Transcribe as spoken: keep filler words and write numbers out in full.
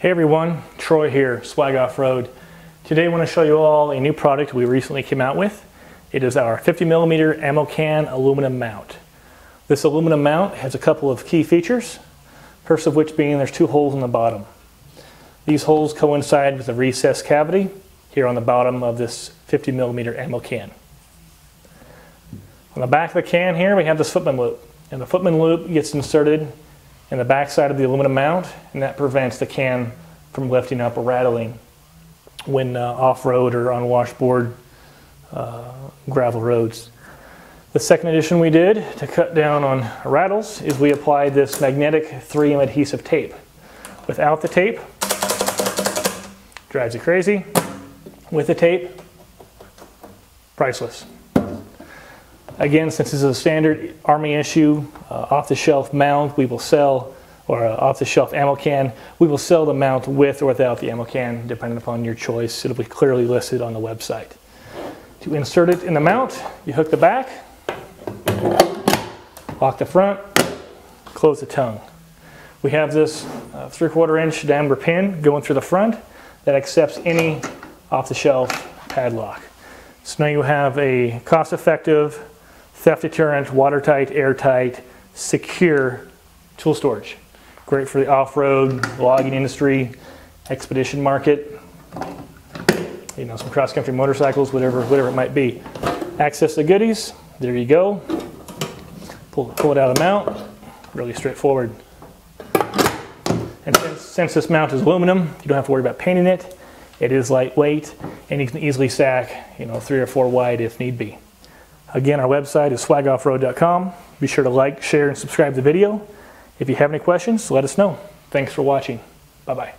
Hey everyone, Troy here, Swag Off Road. Today I want to show you all a new product we recently came out with. It is our fifty millimeter ammo can aluminum mount. This aluminum mount has a couple of key features, first of which being there's two holes in the bottom. These holes coincide with a recessed cavity here on the bottom of this fifty millimeter ammo can. On the back of the can here we have this footman loop, and the footman loop gets inserted in the back side of the aluminum mount, and that prevents the can from lifting up or rattling when uh, off-road or on washboard uh, gravel roads. The second addition we did to cut down on rattles is we applied this magnetic three M adhesive tape. Without the tape, drives you crazy. With the tape, priceless. Again, since this is a standard Army issue, uh, off-the-shelf mount, we will sell, or uh, off-the-shelf ammo can, we will sell the mount with or without the ammo can, depending upon your choice. It'll be clearly listed on the website. To insert it in the mount, you hook the back, lock the front, close the tongue. We have this uh, three-quarter inch diameter pin going through the front that accepts any off-the-shelf padlock. So now you have a cost-effective, theft deterrent, watertight, airtight, secure tool storage. Great for the off-road, logging industry, expedition market, you know, some cross-country motorcycles, whatever, whatever it might be. Access the goodies, there you go. Pull, pull it out of the mount, really straightforward. And since, since this mount is aluminum, you don't have to worry about painting it. It is lightweight, and you can easily stack, you know, three or four wide if need be. Again, our website is swag off road dot com. Be sure to like, share, and subscribe to the video. If you have any questions, let us know. Thanks for watching. Bye-bye.